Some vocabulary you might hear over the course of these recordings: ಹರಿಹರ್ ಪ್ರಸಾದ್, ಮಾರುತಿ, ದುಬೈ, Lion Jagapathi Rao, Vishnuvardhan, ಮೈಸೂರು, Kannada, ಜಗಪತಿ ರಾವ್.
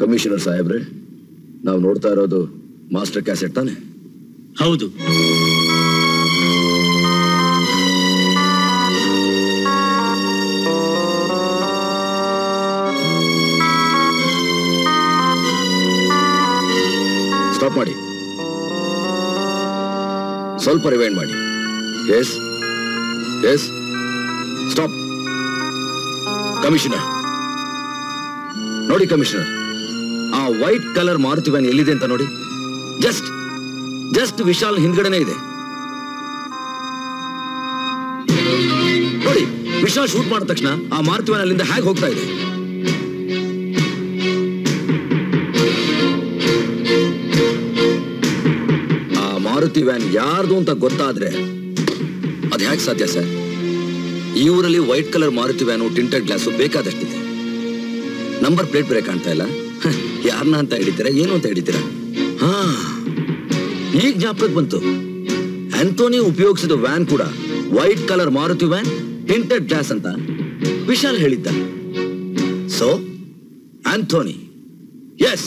Commissioner साहेब्रे नाव नोड़ता इरोदु मास्टर कैसेट ताने हौदु स्टॉप माडि स्वल्प रिवैंड माडि यस यस स्टॉप कमिश्नर नोडि कमिश्नर आ वाइट कलर मारुति व्यान एल्लिदे अंत नोडि जस्ट जस्ट विशाल हिंदगडेने इदे नोडि विशाल शूट माडिद तक्षण आ मारुति व्यान अल्लिंद हेगे होग्ता इदे मारुति व्यान यारदू अंत गोत्ताद्रे अदु हेगे साध्य सर ई ऊरल्लि white colour Maruti van tinted glass बेकादष्टिदे नंबर प्लेट बेरे काण्ता इल्ल यारन्न अंत हिडितीरा एनु अंत हिडितीरा हा ई ज्ञापकक्के बंतु आंटोनी उपयोगिसिद व्यान कूड VAT colour Maruti van tinted glass अंत विशाल हेळिद्द सो आंटोनी यस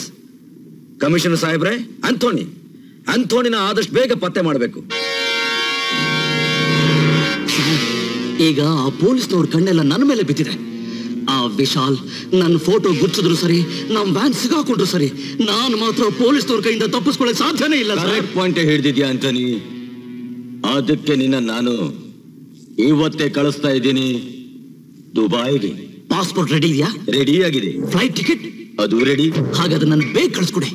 कमिशनर साहेब्रे आंटोनी ಅಂಥೋನಿನ ಆದಷ್ಟು ಬೇಗ ಪತ್ತೆ ಮಾಡಬೇಕು. ಈಗ ಆ ಪೊಲೀಸ್ನವರ ಕಣ್ಣೆಲ್ಲ ನನ್ನ ಮೇಲೆ ಬಿದ್ದಿದೆ. ಆ ವಿಶಾಲ್ ನನ್ನ ಫೋಟೋ ಗುರ್ತಿದ್ರು ಸರಿ, ನಮ್ಮ ಬ್ಯಾನ್ ಸಿಗಾಕೊಂಡ್ರು ಸರಿ, ನಾನು ಮಾತ್ರ ಪೊಲೀಸ್ನವರ ಕೈಯಿಂದ ತಪ್ಪಿಸಿಕೊಳ್ಳಲು ಸಾಧ್ಯನೇ ಇಲ್ಲ ಸರ್. ಕರೆಕ್ಟ್ ಪಾಯಿಂಟ್ ಹೇಳಿದ್ಯಾ ಅಂತಾನಿ. ಅದಕ್ಕೆ ನಿನ್ನ ನಾನು ಇವತ್ತೇ ಕಳಿಸ್ತಾ ಇದ್ದೀನಿ ದುಬೈಗೆ. ಪಾಸ್ಪೋರ್ಟ್ ರೆಡಿ ಇದೆಯಾ? ರೆಡಿ ಆಗಿದೆ. ಫ್ಲೈಟ್ ಟಿಕೆಟ್ ಅದು ರೆಡಿ. ಹಾಗಾದ್ರೆ ನನ್ನ ಬೇಗ ಕಳಿಸ್ಕೊಡಿ.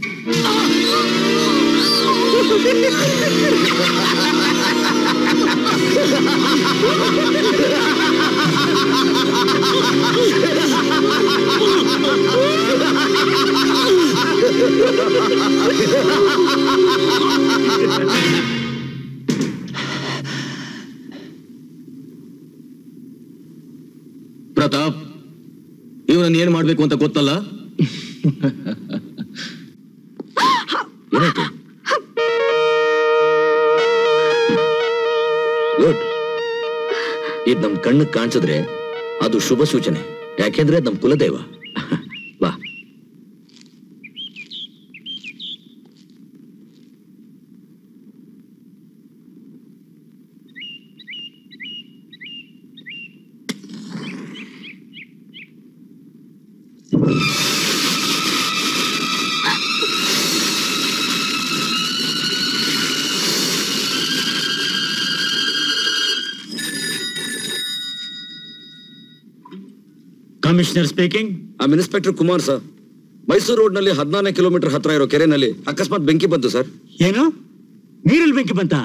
ಪ್ರತಾಪ್ ಇವರನ್ನ ಏನು ಮಾಡಬೇಕು ಅಂತ ಗೊತ್ತಲ್ಲ ಏನಾಯ್ತು ಗುಡ್ ಇದು ನಮ್ಮ ಕಣ್ಣಿಗೆ ಕಾಣಿಸಿದ್ರೆ ಅದು ಶುಭ ಸೂಚನೆ ಯಾಕೆಂದ್ರೆ ನಮ್ಮ ಕುಲದೇವ ಬಾ commissioner speaking I am inspector Kumar sir Mysore road ನಲ್ಲಿ 14 ಕಿಲೋಮೀಟರ್ ಹತ್ರ ಇರೋ ಕೆರೆನಲ್ಲಿ ಅಕಸ್ಮಾತ್ ಬೆಂಕಿ ಬಂತು ಸರ್ ಏನು ನೀರಲ್ಲಿ ಬೆಂಕಿ ಬಂತಾ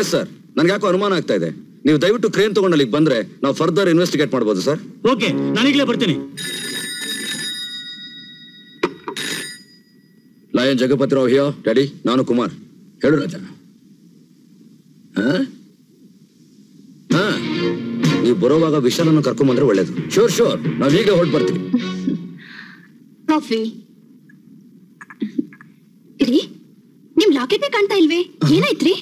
ಎಸ್ ಸರ್ ನನಗೆ ಯಾಕೋ ಅನುಮಾನ ಆಗ್ತಾ ಇದೆ ನೀವು ದಯವಿಟ್ಟು ಕ್ರೇನ್ ತಗೊಂಡು ಅಲ್ಲಿಗೆ ಬಂದ್ರೆ ನಾವು ಫರ್ದರ್ ಇನ್ವೆಸ್ಟಿಗೇಟ್ ಮಾಡಬಹುದು ಸರ್ ಓಕೆ ನಾನು ಈಗಲೇ ಬರ್ತೀನಿ lion ಜಗಪತಿ ರಾವ್ here daddy ನಾನು ಕುಮಾರ್ ಹೇಳು ರಾಜಾ ಹಾ ಹಾ ನೀವು ಬರೋವಾಗ ವಿಶಾಲನ ಕರ್ಕೊಂಡು ಬಂದ್ರೆ ಒಳ್ಳೆಯದು ಶೂರ್ ಶೂರ್ ನಾವು ಈಗ ಹೊರಟು ಬರ್ತೀವಿ ಕಾಫಿ ಇರಿ ನಿಮ್ಮ ಲಾಕೆಟ್ ನೇ ಕಾಣ್ತಾ ಇಲ್ವೇ ಏನಾಯ್ತ್ರಿ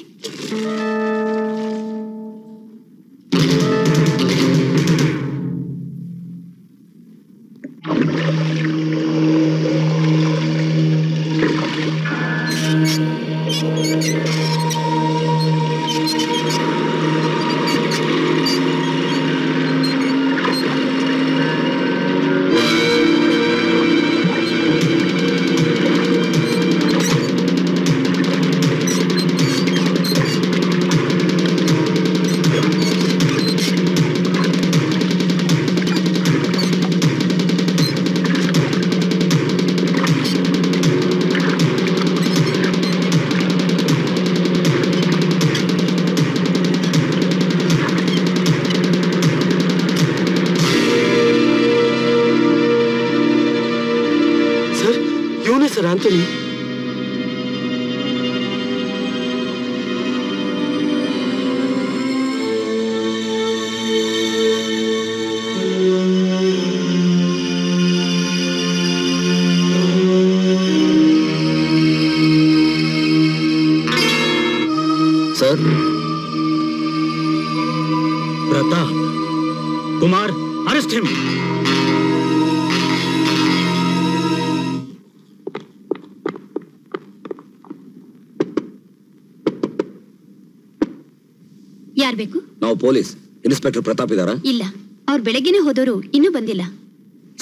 यार बेकु? ना पोलिस इन्स्पेक्टर प्रताप इदारा? इल्ला और बेळगिने होदोरु इन्नु बंदिल्ल।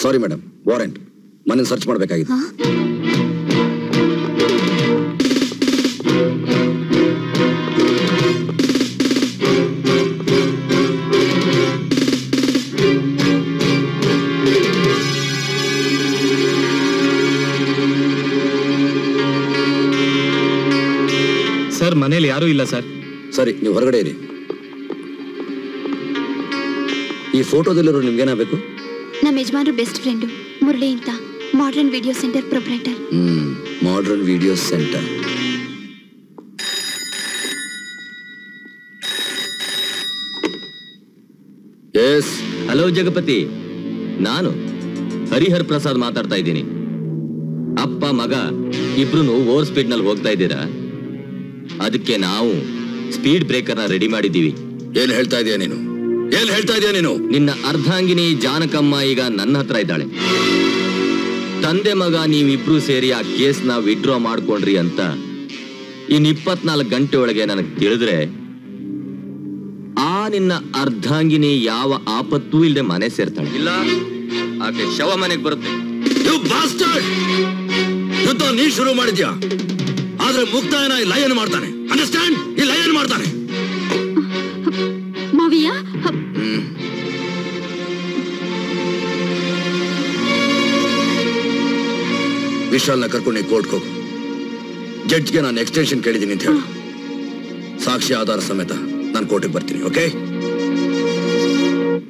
सॉरी मैडम वारंट मने सर्च ಮಾಡಬೇಕಾಗಿದೆ। सर मनेयल्ली यारू इल्ल सर। सरी नीवु ಹೊರಗಡೆ ಇರಿ। ಈ ಫೋಟೋದಲ್ಲಿರೋ ನಿಮಗೆ ಏನಾಗಬೇಕು? ನಮ್ಮ ಯಜಮಾನರು ಬೆಸ್ಟ್ ಫ್ರೆಂಡ್ ಮುರಳಿ ಅಂತ modern video centre proprietor. Modern video centre yes hello Jagapati ನಾನು ಹರಿಹರ್ ಪ್ರಸಾದ್ ಮಾತಾಡ್ತಾ ಇದ್ದೀನಿ। ಅಪ್ಪ ಮಗ ಇಬ್ರು ಓವರ್ ಸ್ಪೀಡ್ ನಲ್ಲಿ ಹೋಗ್ತಾ ಇದ್ದೀರಾ ಅದಕ್ಕೆ ನಾವು ಸ್ಪೀಡ್ ಬ್ರೇಕರ್ ನ ರೆಡಿ ಮಾಡಿದೀವಿ। ಏನು ಹೇಳ್ತಾ ಇದೀಯ ನೀನು? ಏನು ಹೇಳ್ತಾ ಇದೀಯ ನೀನು? ನಿನ್ನ ಅರ್ಧಾಂಗಿನಿ ಜಾನಕಮ್ಮ ಈಗ ನನ್ನ ಹತ್ರ ಇದ್ದಾಳೆ। ತಂದೆ ಮಗ ನೀವಿಬ್ರು ಸೇರಿ ಆ ಕೇಸ್ ನ ವಿಡ್ರಾ ಮಾಡ್ಕೊಂಡ್ರಿ ಅಂತ ಇನ್ 24 ಗಂಟೆ ಒಳಗೆ ನನಗೆ ತಿಳಿದ್ರೆ ಆ ನಿನ್ನ ಅರ್ಧಾಂಗಿನಿ ಯಾವ ಆಪತ್ತೂ ಇಲ್ಲದೆ ಮನೆ ಸೇರ್ತಾಳೆ। ಇಲ್ಲ ಆಕೆ ಶವ ಮನೆಗೆ ಬರುತ್ತೆ। ಯು ಬಾಸ್ಟರ್ಡ್ ಯುದ್ಧ ನೀ ಶುರು ಮಾಡಿದ್ಯಾ ಆದ್ರೆ ಮುಕ್ತಾಯನ ಈ ಲಯನ್ ಮಾಡ್ತಾನೆ। ಅಂಡರ್ಸ್ಟ್ಯಾಂಡ್ ಈ ಲಯನ್ ಮಾಡ್ತಾನೆ। ಮಾವಿಯಾ ವಿಶಾಲ್ನ ಕರ್ಕೊಂಡು ಕೋರ್ಟ್ಗೆ ಹೋಗು। ಜಡ್ಜ್ಗೆ ನಾನು ಎಕ್ಸ್ಟೆನ್ಷನ್ ಕೇಳಿದ್ದೀನಿ ಅಂತ ಹೇಳು। ಸಾಕ್ಷಿ ಆಧಾರ ಸಮೇತ ನಾನು ಕೋರ್ಟಿಗೆ ಬರ್ತೀನಿ। ಓಕೆ।